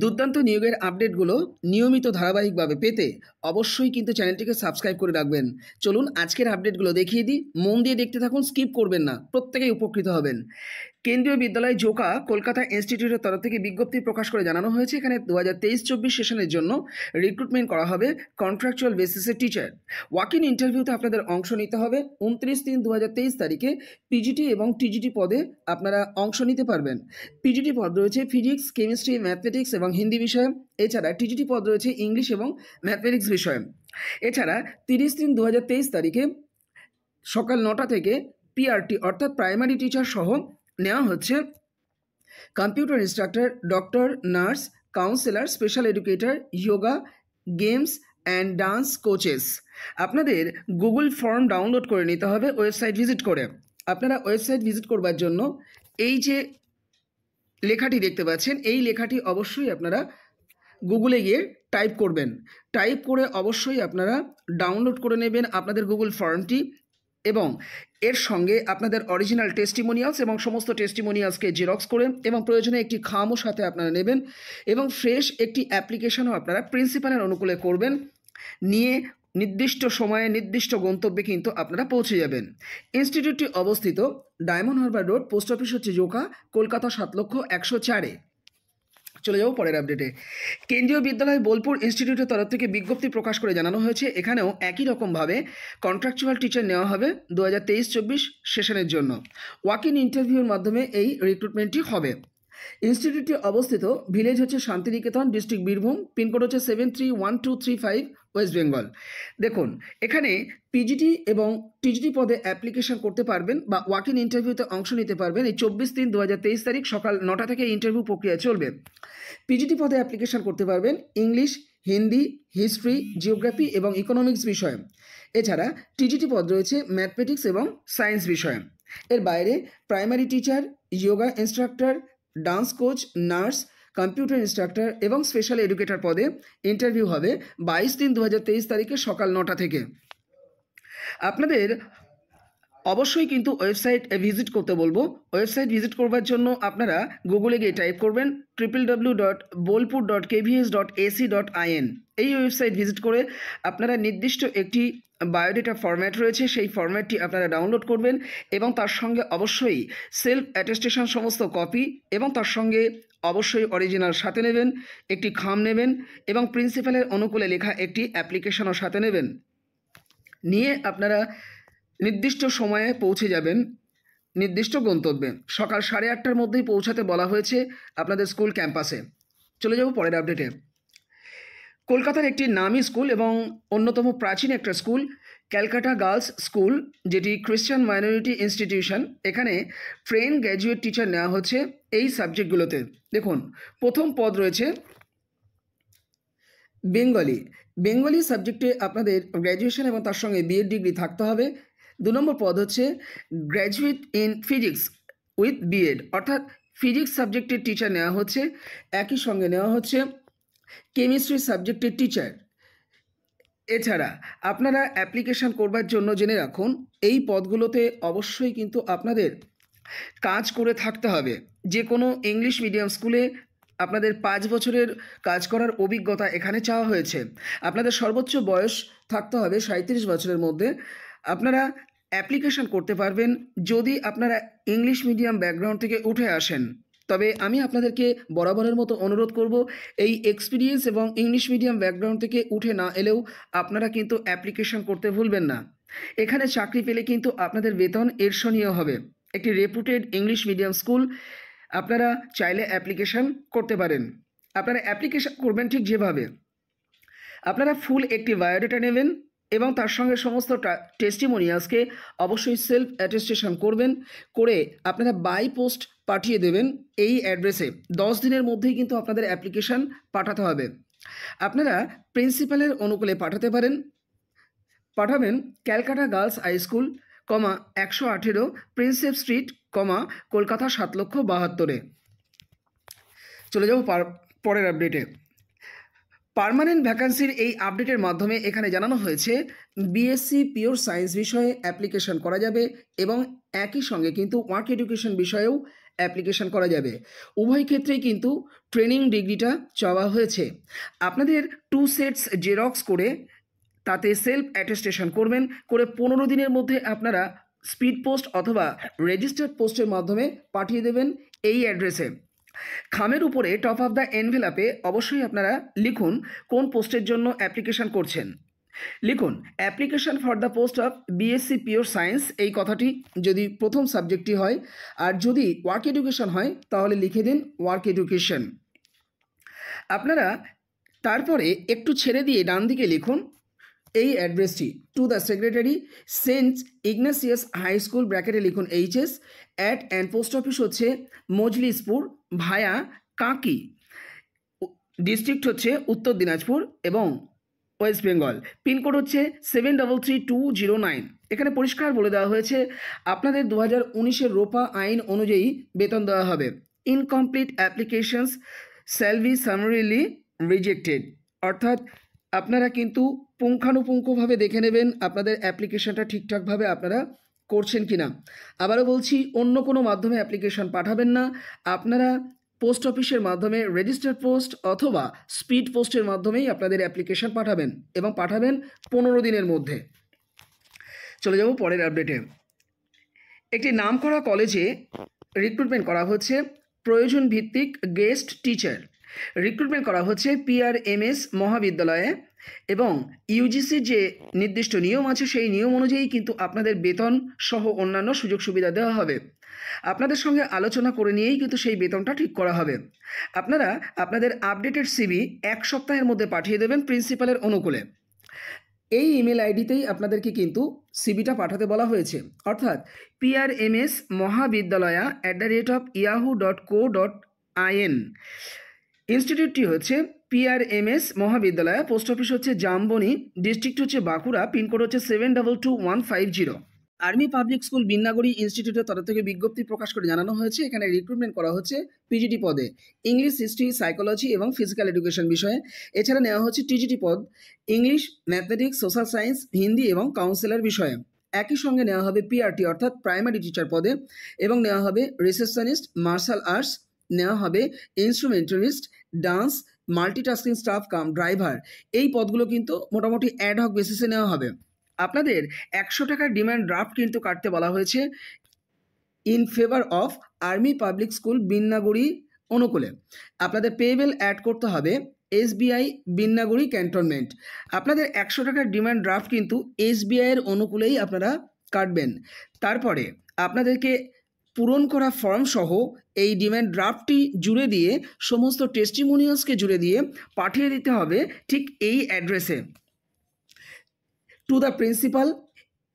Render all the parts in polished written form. दुर्दान्त नियोगेर आपडेटगुलो नियमित धाराबाहिकभावे पेते अवश्यई किन्तु चैनलटिके सबस्क्राइब करे राखबेन। चलुन आजकेर आपडेटगुलो देखिए दिई, मन दिए देखते थाकुन, स्किप करबेन ना, प्रत्येकेई उपकृत हबेन। केंद्रीय विद्यालय जोका कलकाता इन्स्टिट्यूटर तरफ थेके विज्ञप्ति प्रकाश करे जानानो हयेछे एखाने 2023-24 सेशनेर जन्य रिक्रुटमेंट करा हबे कन्ट्रैक्चुअल बेसिसे टीचार। वाक इन इंटरव्यूते आपनादेर अंश निते हबे 29-3-2023 तारिखे पीजीटी एबं टीजीटी पदे आपनारा अंश निते पारबेन। पीजीटी पद रयेछे फिजिक्स, केमिस्ट्री, मैथमेटिक्स एबं हिंदी विषय, एछाड़ा टीजीटी पद रयेछे इंग्लिश एबं मैथमेटिक्स विषय। एछाड़ा 30-3-2023 तारिखे सकाल 9टा थेके पीआरटी अर्थात प्राइमारि टीचार सह नेওয়া হচ্ছে computer instructor, doctor, nurse, counsellor, special educator, yoga, games and dance coaches. আপনাদের গুগল ফর্ম ডাউনলোড করে নিতে হবে ওয়েবসাইট ভিজিট করে। আপনারা ওয়েবসাইট ভিজিট করবার জন্য এই যে লেখাটি দেখতে পাচ্ছেন এই লেখাটি অবশ্যই আপনারা গুগলে গিয়ে টাইপ করবেন। টাইপ করে অবশ্যই আপনারা ডাউনলোড করে নেবেন আপনাদের গুগল ফর্মটি এবং एर संगे अपन अरिजिनल टेस्टिमोनियल्स और समस्त टेस्टिमोनियल्स के जेरक्स कर प्रयोजने एक खामो साथे अपनारा नेबेन एवं फ्रेश एक एप्लीकेशनों अपनारा प्रिंसिपालेर अनुकूले करबेन। निये निर्दिष्ट समय निर्दिष्ट गंतव्ये किन्तु आपनारा पौंछे जाबेन। इन्स्टिट्यूटटी अवस्थित diamond harbour road, post office हच्छे जोका, कलकाता 7,104। चले जाओ पर आपडेटे। केंद्रीय विद्यालय बोलपुर इन्स्टिट्यूटर तरफ थेके विज्ञप्ति प्रकाश करे जानानो हयेछे एखानेओ एकई रकम भावे कन्ट्रैक्चुअल टीचार नेওয়া হবে 2023-24 सेशनेर जन्य। वाक इन इंटरव्यूर माध्यमे एई रिक्रुटमेंटटी होबे। इन्स्टिट्यूटटी अवस्थित भिलेज हच्छे शांतिनिकेतन, डिस्ट्रिक्ट बीरभूम, पिनकोड हच्छे 731235 वेस्ट बेंगल। देखुन एखाने पीजीटी एबं टीजीटी पदे एप्लीकेशन करते पारबेन बा वाक इन इंटरव्यूते अंश निते पारबेन। 24-3-2023 तारीख सकाल 9टा थेके इंटरव्यू प्रक्रिया चलबे। पीजीटी पदे एप्लीकेशन करते पारबेन इंग्लिश, हिंदी, हिस्ट्री, जिओग्राफी एबं इकोनॉमिक्स विषय। एछाड़ा टीजीटी पद रयेछे मैथमेटिक्स एबं साइंस विषय। एर बाइरे primary teacher, yoga instructor, dance coach, nurse, computer instructor এবং স্পেশাল এডুকেটর পদে ইন্টারভিউ হবে 22-3-2023 তারিখে সকাল 9টা থেকে। আপনাদের অবশ্যই কিন্তু ওয়েবসাইট ভিজিট করতে বলবো। ওয়েবসাইট ভিজিট করবার জন্য আপনারা গুগলে গিয়ে টাইপ করবেন www.bolpur.kvs.ac.in। এই ওয়েবসাইট ভিজিট করে আপনারা নির্দিষ্ট একটি বায়োডেটা ফরম্যাট রয়েছে সেই ফরম্যাটটি আপনারা ডাউনলোড করবেন এবং তার সঙ্গে অবশ্যই সেলফ অ্যাটেস্টেশন সমস্ত কপি এবং তার সঙ্গে অবশ্যই অরিজিনাল সাথে নেবেন, একটি খাম নেবেন এবং প্রিন্সিপালের অনুকূলে লেখা একটি অ্যাপ্লিকেশনও সাথে নেবেন। নিয়ে আপনারা নির্দিষ্ট সময়ে পৌঁছে যাবেন নির্দিষ্ট গন্তব্যে। সকাল 8:30 মধ্যেই পৌঁছাতে বলা হয়েছে আপনাদের স্কুল ক্যাম্পাসে। চলে যাব পরের আপডেটে। কলকাতার একটি নামী স্কুল এবং অন্যতম প্রাচীন একটা স্কুল ক্যালকাটা গার্লস স্কুল, যেটি ক্রিশ্চিয়ান মাইনরিটি ইনস্টিটিউশন, এখানে ট্রেন গ্র্যাজুয়েট টিচার নেওয়া হচ্ছে এই সাবজেক্টগুলোতে। দেখুন প্রথম পদ রয়েছে বেঙ্গলি। বেঙ্গলি সাবজেক্টে আপনাদের গ্র্যাজুয়েশন এবং তার সঙ্গে বিএড ডিগ্রি থাকতে হবে। दो नम्बर पद हे graduate in physics with BEd अर्थात फिजिक्स सब्जेक्टे टीचार नेওয়া হচ্ছে। एक ही संगे नेওয়া হচ্ছে केमिस्ट्री सब्जेक्टे टीचार। এছাড়া আপনারা অ্যাপ্লিকেশন করবার জন্য জেনে রাখুন এই পদগুলোতে অবশ্যই কিন্তু আপনাদের কাজ করে থাকতে হবে। যে কোনো ইংলিশ মিডিয়াম স্কুলে আপনাদের 5 বছরের কাজ করার অভিজ্ঞতা এখানে চাওয়া হয়েছে। আপনাদের সর্বোচ্চ বয়স থাকতে হবে 37 বছরের মধ্যে। আপনারা অ্যাপ্লিকেশন করতে পারবেন যদি আপনারা ইংলিশ মিডিয়াম ব্যাকগ্রাউন্ড থেকে উঠে আসেন। তবে আমি আপনাদেরকে বরাবরের মতো অনুরোধ করব এই এক্সপিরিয়েন্স এবং ইংলিশ মিডিয়াম ব্যাকগ্রাউন্ড থেকে উঠে না এলেও আপনারা কিন্তু অ্যাপ্লিকেশন করতে ভুলবেন না। এখানে চাকরি পেলে কিন্তু আপনাদের বেতন ঈর্ষণীয় হবে। একটি রেপুটেড ইংলিশ মিডিয়াম স্কুল, আপনারা চাইলে অ্যাপ্লিকেশন করতে পারেন। আপনারা অ্যাপ্লিকেশন করবেন ঠিক যেভাবে আপনারা ফুল একটি বায়োডেটা নেবেন এবং তার সঙ্গে সমস্ত টেস্টিমোনিয়ালসকে অবশ্যই সেলফ অ্যাটেস্টেশন করবেন, করে আপনারা বাই পোস্ট পাঠিয়ে দেবেন এই অ্যাড্রেসে। 10 দিনের মধ্যেই কিন্তু আপনাদের অ্যাপ্লিকেশন পাঠাতে হবে। আপনারা প্রিন্সিপালের অনুকূলে পাঠাতে পারেন। পাঠাবেন Calcutta girls high School, 118 Prinsep Street, Kolkata 7,72,000। চলে যাব পরের আপডেটে। পার্মানেন্ট ভ্যাকান্সির এই আপডেটের মাধ্যমে এখানে জানানো হয়েছে বিএসসি পিওর সায়েন্স বিষয়ে অ্যাপ্লিকেশন করা যাবে এবং একই সঙ্গে কিন্তু ওয়ার্ক এডুকেশন বিষয়েও অ্যাপ্লিকেশন করা যাবে। উভয় ক্ষেত্রেই কিন্তু ট্রেনিং ডিগ্রিটা চাওয়া হয়েছে। আপনাদের 2 সেটস জেরক্স করে তাতে সেলফ অ্যাটেস্টেশন করবেন, করে 15 দিনের মধ্যে আপনারা স্পিড পোস্ট অথবা রেজিস্টার্ড পোস্টের মাধ্যমে পাঠিয়ে দেবেন এই অ্যাড্রেসে। খামের উপরে টপ অফ দ্য এনভেলাপে অবশ্যই আপনারা লিখুন কোন পোস্টের জন্য অ্যাপ্লিকেশন করছেন। লিখুন application for the post of BSc pure science, এই কথাটি যদি প্রথম সাবজেক্টটি হয়। আর যদি ওয়ার্ক এডুকেশন হয় তাহলে লিখে দিন ওয়ার্ক এডুকেশন। আপনারা তারপরে একটু ছেড়ে দিয়ে ডান দিকে লিখুন এই অ্যাড্রেসটি, to the secretary Saint Ignatius high school, ব্র্যাকেটে লিখুন HS, at and post office হচ্ছে মজলিশপুর, ভায়া কাঁকি, ডিস্ট্রিক্ট হচ্ছে উত্তর দিনাজপুর এবং ওয়েস্ট বেঙ্গল, পিনকোড হচ্ছে 733209। এখানে পরিষ্কার বলে দেওয়া হয়েছে আপনাদের 2019-এর রোপা আইন অনুযায়ী বেতন দেওয়া হবে। Incomplete applications shall be summarily rejected, অর্থাৎ আপনারা কিন্তু পুঙ্খানুপুঙ্খভাবে দেখে নেবেন আপনাদের অ্যাপ্লিকেশনটা ঠিকঠাকভাবে আপনারা করছেন কি না। আবারও বলছি, অন্য কোনো মাধ্যমে অ্যাপ্লিকেশন পাঠাবেন না, আপনারা পোস্ট অফিসের মাধ্যমে রেজিস্টার পোস্ট অথবা স্পিড পোস্টের মাধ্যমেই আপনাদের অ্যাপ্লিকেশন পাঠাবেন, এবং পাঠাবেন 15 দিনের মধ্যে। চলে যাব পরের আপডেটে। একটি নামকরা কলেজে রিক্রুটমেন্ট করা হচ্ছে প্রয়োজন ভিত্তিক গেস্ট টিচার, রিক্রুটমেন্ট করা হচ্ছে PRMS মহাবিদ্যালয়ে, এবং ইউজিসির যে নির্দিষ্ট নিয়ম আছে সেই নিয়ম অনুযায়ী কিন্তু আপনাদের বেতন সহ অন্যান্য সুযোগ সুবিধা দেওয়া হবে। আপনাদের সঙ্গে আলোচনা করে নিয়েই কিন্তু সেই বেতনটা ঠিক করা হবে। আপনারা আপনাদের আপডেটেড CV 1 সপ্তাহের মধ্যে পাঠিয়ে দেবেন প্রিন্সিপালের অনুকূলে। এই ইমেল আইডিতেই আপনাদেরকে কিন্তু CVটা পাঠাতে বলা হয়েছে, অর্থাৎ PRMS মহাবিদ্যালয়া @yahoo.co.in। ইনস্টিটিউটটি হচ্ছে PRMS মহাবিদ্যালয়, পোস্ট অফিস হচ্ছে জামবনি, ডিস্ট্রিক্ট হচ্ছে বাঁকুড়া, পিনকোড হচ্ছে 722150। আর্মি পাবলিক স্কুল বিন্নাগড়ি ইনস্টিটিউটের তরফ থেকে বিজ্ঞপ্তি প্রকাশ করে জানানো হয়েছে এখানে রিক্রুটমেন্ট করা হচ্ছে PGT পদে, ইংলিশ, হিস্ট্রি, সাইকোলজি এবং ফিজিক্যাল এডুকেশন বিষয়ে। এছাড়া নেওয়া হচ্ছে TGT পদ, English, mathematics, social science, Hindi এবং কাউন্সেলার বিষয়ে। একই সঙ্গে নেওয়া হবে PRT অর্থাৎ প্রাইমারি টিচার পদে, এবং নেওয়া হবে রিসেপশনিস্ট, মার্শাল আর্টস, নেওয়া হবে instrumentalist, dance, multitasking staff cum driver. এই পদগুলো কিন্তু মোটামুটি অ্যাডহক বেসিসে নেওয়া হবে। আপনাদের 100 টাকার ডিমান্ড ড্রাফট কিন্তু কাটতে বলা হয়েছে in favour of army public school Binnaguri অনুকূলে। আপনাদের পেবেল অ্যাড করতে হবে SBI বিন্নাগুড়ি ক্যান্টনমেন্ট। আপনাদের 100 টাকার ডিমান্ড ড্রাফট কিন্তু SBIয়ের অনুকূলেই আপনারা কাটবেন। তারপরে আপনাদেরকে পূরণ করা ফর্মসহ এই ডিম্যান্ড ড্রাফটটি জুড়ে দিয়ে, সমস্ত টেস্টিমোনিয়ালসকে জুড়ে দিয়ে পাঠিয়ে দিতে হবে ঠিক এই অ্যাড্রেসে, to the principal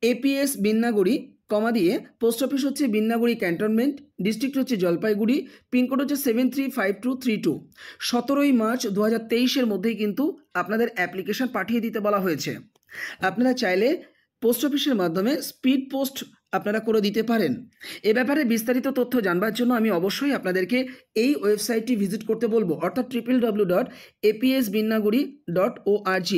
APS Binnaguri, comma দিয়ে পোস্ট অফিস হচ্ছে বিন্নাগুড়ি ক্যান্টনমেন্ট, ডিস্ট্রিক্ট হচ্ছে জলপাইগুড়ি, পিনকোড হচ্ছে 735232। 17ই মার্চ 2023-এর মধ্যেই কিন্তু আপনাদের অ্যাপ্লিকেশন পাঠিয়ে দিতে বলা হয়েছে। আপনারা চাইলে পোস্ট অফিসের মাধ্যমে স্পিড পোস্ট আপনারা করে দিতে পারেন। এ ব্যাপারে বিস্তারিত তথ্য জানবার জন্য আমি অবশ্যই আপনাদেরকে এই ওয়েবসাইটটি ভিজিট করতে বলবো, অর্থাৎ www.apsbinnaguri.org।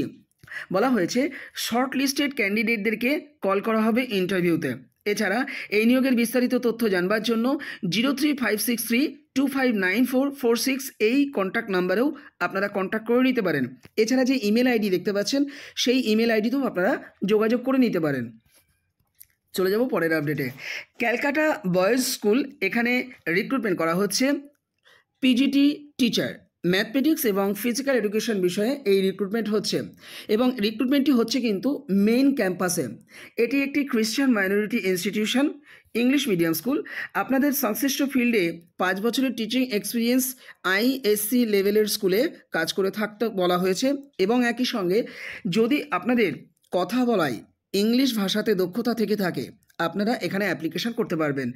বলা হয়েছে শর্ট লিস্টেড ক্যান্ডিডেটদেরকে কল করা হবে ইন্টারভিউতে। এছাড়া এই নিয়োগের বিস্তারিত তথ্য জানবার জন্য 035632594446 এই কন্ট্যাক্ট নাম্বারেও আপনারা কন্ট্যাক্ট করে নিতে পারেন। এছাড়া যে ইমেল আইডি দেখতে পাচ্ছেন সেই ইমেল আইডিতেও আপনারা যোগাযোগ করে নিতে পারেন। চলে যাব পরের আপডেটে। ক্যালকাটা বয়েজ স্কুল, এখানে রিক্রুটমেন্ট করা হচ্ছে PGT টিচার, ম্যাথমেটিক্স এবং ফিজিক্যাল এডুকেশন বিষয়ে এই রিক্রুটমেন্ট হচ্ছে, এবং রিক্রুটমেন্টটি হচ্ছে কিন্তু মেইন ক্যাম্পাসে। এটি একটি খ্রিস্টান minority institution, English medium school. আপনাদের সংশ্লিষ্ট ফিল্ডে 5 বছরের টিচিং এক্সপিরিয়েন্স ISC লেভেলের স্কুলে কাজ করে থাকতে বলা হয়েছে, এবং একই সঙ্গে যদি আপনাদের কথা বলায় ইংলিশ ভাষাতে দক্ষতা থেকে থাকে আপনারা এখানে অ্যাপ্লিকেশন করতে পারবেন।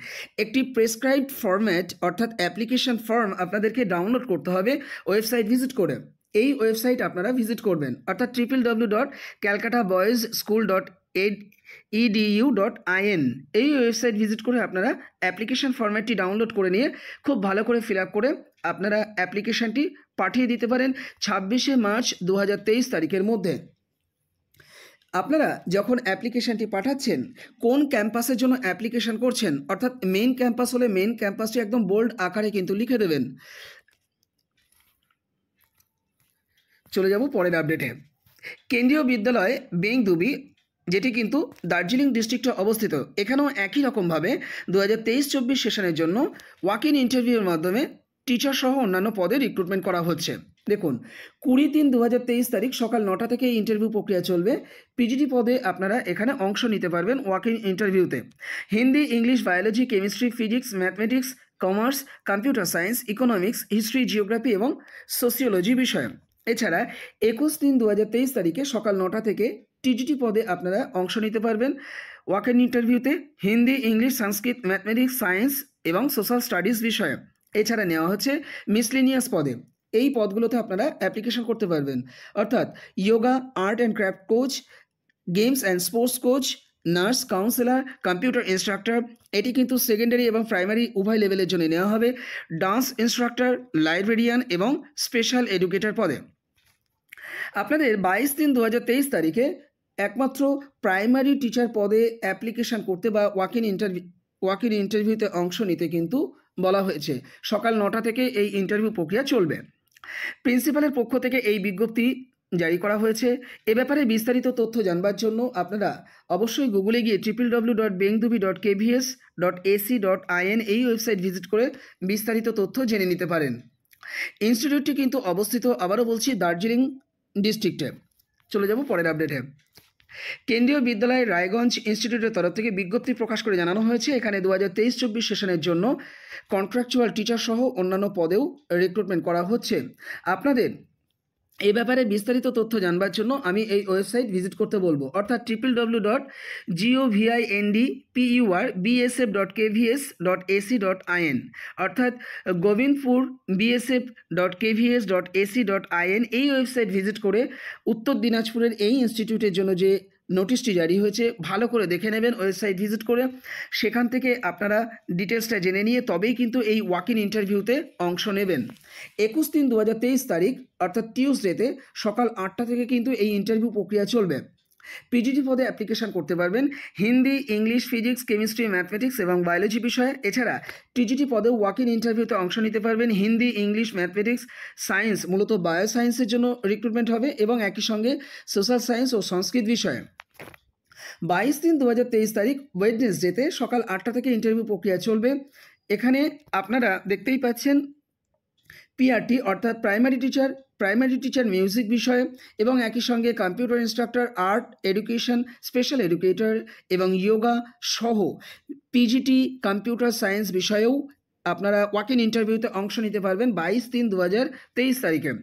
একটি প্রেসক্রাইবড ফরম্যাট অর্থাৎ অ্যাপ্লিকেশন ফর্ম আপনাদেরকে ডাউনলোড করতে হবে ওয়েবসাইট ভিজিট করে। এই ওয়েবসাইট আপনারা ভিজিট করবেন, অর্থাৎ www.calcataboysschool.edu.in। এই ওয়েবসাইট ভিজিট করে আপনারা অ্যাপ্লিকেশন ফর্ম্যাটটি ডাউনলোড করে নিয়ে খুব ভালো করে ফিল আপ করে আপনারা অ্যাপ্লিকেশনটি পাঠিয়ে দিতে পারেন 26 মার্চ 2023 তারিখের মধ্যে। আপনারা যখন অ্যাপ্লিকেশনটি পাঠাচ্ছেন কোন ক্যাম্পাসের জন্য অ্যাপ্লিকেশন করছেন অর্থাৎ মেইন ক্যাম্পাস হলে মেইন ক্যাম্পাসটি একদম বোল্ড আকারে কিন্তু লিখে দেবেন। চলে যাব পরের আপডেটে। কেন্দ্রীয় বিদ্যালয় বেংদুবি যেটি কিন্তু দার্জিলিং ডিস্ট্রিক্টে অবস্থিত, এখানেও একই রকমভাবে 2023-24 সেশনের জন্য ওয়াক ইন ইন্টারভিউর মাধ্যমে টিচার সহ অন্যান্য পদে রিক্রুটমেন্ট করা হচ্ছে। দেখুন 20-03-2023 তারিখ সকাল 9টা থেকে ইন্টারভিউ প্রক্রিয়া চলবে। পিজিটি পদে আপনারা এখানে অংশ নিতে পারবেন ওয়াক ইন ইন্টারভিউতে। Hindi, English, biology, chemistry, physics, mathematics, commerce, computer science, economics, history, geography এবং সোশিওলজি বিষয়ে। এছাড়া 21-03-2023 তারিখে সকাল 9টা থেকে টিজিটি পদে আপনারা অংশ নিতে পারবেন ওয়াক ইন ইন্টারভিউতে Hindi, English, Sanskrit, mathematics, science এবং সোশ্যাল স্টাডিজ বিষয়ে। এছাড়া নেওয়া হচ্ছে মিসলিনিয়াস পদে, এই পদগুলোতে আপনারা অ্যাপ্লিকেশন করতে পারবেন অর্থাৎ yoga, art and craft coach, games and sports coach, nurse, counsellor, computer instructor, এটি কিন্তু সেকেন্ডারি এবং প্রাইমারি উভয় লেভেলের জন্য নেওয়া হবে, ডান্স ইনস্ট্রাক্টর, লাইব্রেরিয়ান এবং স্পেশাল এডুকেটর পদে। আপনাদের 22-03-2023 তারিখে একমাত্র প্রাইমারি টিচার পদে অ্যাপ্লিকেশন করতে বা ওয়াক ইন ইন্টারভিউতে অংশ নিতে কিন্তু বলা হয়েছে। সকাল 9টা থেকে এই ইন্টারভিউ প্রক্রিয়া চলবে। প্রিন্সিপালের পক্ষ থেকে এই বিজ্ঞপ্তি জারি করা হয়েছে। এ ব্যাপারে বিস্তারিত তথ্য জানবার জন্য আপনারা অবশ্যই গুগলে গিয়ে www.bengdubi.kvs.ac.in এই ওয়েবসাইট ভিজিট করে বিস্তারিত তথ্য জেনে নিতে পারেন। ইনস্টিটিউটটি কিন্তু অবস্থিত, আবারও বলছি, দার্জিলিং ডিস্ট্রিক্টে। চলে যাব পরের আপডেটে। কেন্দ্রীয় বিদ্যালয় রায়গঞ্জ ইনস্টিটিউটের তরফ থেকে বিজ্ঞপ্তি প্রকাশ করে জানানো হয়েছে এখানে 2023-24 সেশনের জন্য কন্ট্রাকচুয়াল টিচার সহ অন্যান্য পদেও রিক্রুটমেন্ট করা হচ্ছে। আপনাদের এ ব্যাপারে বিস্তারিত তথ্য জানবার জন্য আমি এই ওয়েবসাইট ভিজিট করতে বলবো অর্থাৎ www.govindpur.bsf.kvs.ac.in অর্থাৎ govindpur.bsf.kvs.ac.in এই ওয়েবসাইট ভিজিট করে উত্তর দিনাজপুরের এই ইনস্টিটিউটের জন্য যে নোটিশটি জারি হয়েছে ভালো করে দেখে নেবেন ওয়েবসাইট ভিজিট করে। সেখান থেকে আপনারা ডিটেলসটা জেনে নিয়ে তবেই কিন্তু এই ওয়াক ইন ইন্টারভিউতে অংশ নেবেন। 21-03-2023 তারিখ অর্থাৎ টিউসডেতে সকাল 8টা থেকে কিন্তু এই ইন্টারভিউ প্রক্রিয়া চলবে। পিজিটি পদে অ্যাপ্লিকেশন করতে পারবেন Hindi, English, physics, chemistry, mathematics এবং বায়োলজি বিষয়ে। এছাড়া টিজিটি পদে ওয়াক ইন ইন্টারভিউতে অংশ নিতে পারবেন হিন্দি, ইংলিশ, ম্যাথমেটিক্স, সায়েন্স, মূলত বায়ো সায়েন্সের জন্য রিক্রুটমেন্ট হবে এবং একই সঙ্গে সোশ্যাল সায়েন্স ও সংস্কৃত বিষয়ে। 22-03-2023 তারিখ ওয়েডনেসডেতে সকাল 8টা থেকে ইন্টারভিউ প্রক্রিয়া চলবে। এখানে আপনারা দেখতেই পাচ্ছেন পিআরটি অর্থাৎ প্রাইমারি টিচার মিউজিক বিষয়ে এবং একই সঙ্গে computer instructor, art education, special educator এবং যোগা সহ পিজিটি কম্পিউটার সায়েন্স বিষয়েও আপনারা ওয়াক ইন ইন্টারভিউতে অংশ নিতে পারবেন 22-03-2023 তারিখে।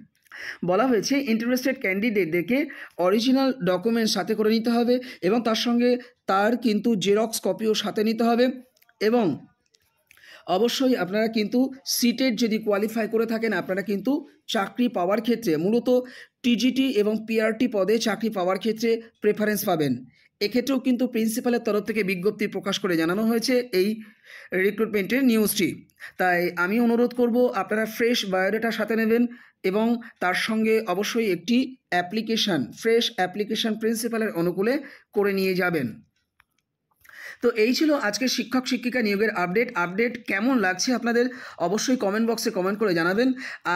বলা হয়েছে ইন্টারেস্টেড ক্যান্ডিডেটদেরকে অরিজিনাল ডকুমেন্ট সাথে করে নিতে হবে এবং তার সঙ্গে তার কিন্তু জেরক্স কপিও সাথে নিতে হবে এবং অবশ্যই আপনারা কিন্তু সিটেট যদি কোয়ালিফাই করে থাকেন আপনারা কিন্তু চাকরি পাওয়ার ক্ষেত্রে মূলত টিজিটি এবং পিআরটি পদে চাকরি পাওয়ার ক্ষেত্রে প্রেফারেন্স পাবেন। এক্ষেত্রেও কিন্তু প্রিন্সিপালের তরফ থেকে বিজ্ঞপ্তি প্রকাশ করে জানানো হয়েছে এই রিক্রুটমেন্টের নিউজটি। তাই আমি অনুরোধ করব আপনারা ফ্রেশ বায়োডাটা সাথে নেবেন এবং তার সঙ্গে অবশ্যই একটি ফ্রেশ অ্যাপ্লিকেশন প্রিন্সিপালের অনুকূলে করে নিয়ে যাবেন। তো এই ছিল আজকের শিক্ষক শিক্ষিকা নিয়োগের আপডেট। কেমন লাগছে আপনাদের অবশ্যই কমেন্ট বক্সে কমেন্ট করে জানাবেন।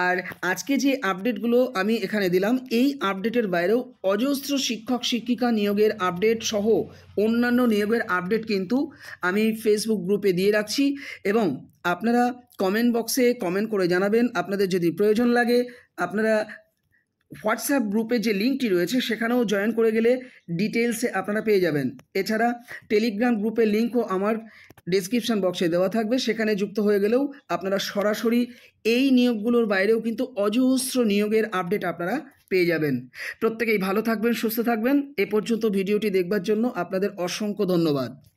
আর আজকে যে আপডেটগুলো আমি এখানে দিলাম এই আপডেটের বাইরেও অজস্র শিক্ষক শিক্ষিকা নিয়োগের আপডেট সহ অন্যান্য নিয়োগের আপডেট কিন্তু আমি ফেসবুক গ্রুপে দিয়ে রাখছি এবং আপনারা কমেন্ট বক্সে কমেন্ট করে জানাবেন। আপনাদের যদি প্রয়োজন লাগে আপনারা হোয়াটসঅ্যাপ গ্রুপে যে লিঙ্কটি রয়েছে সেখানেও জয়েন করে গেলে ডিটেলসে আপনারা পেয়ে যাবেন। এছাড়া টেলিগ্রাম গ্রুপের লিঙ্কও আমার ডেসক্রিপশন বক্সে দেওয়া থাকবে, সেখানে যুক্ত হয়ে গেলেও আপনারা সরাসরি এই নিয়োগগুলোর বাইরেও কিন্তু অজস্র নিয়োগের আপডেট আপনারা পেয়ে যাবেন। প্রত্যেকেই ভালো থাকবেন, সুস্থ থাকবেন। এ পর্যন্ত ভিডিওটি দেখবার জন্য আপনাদের অসংখ্য ধন্যবাদ।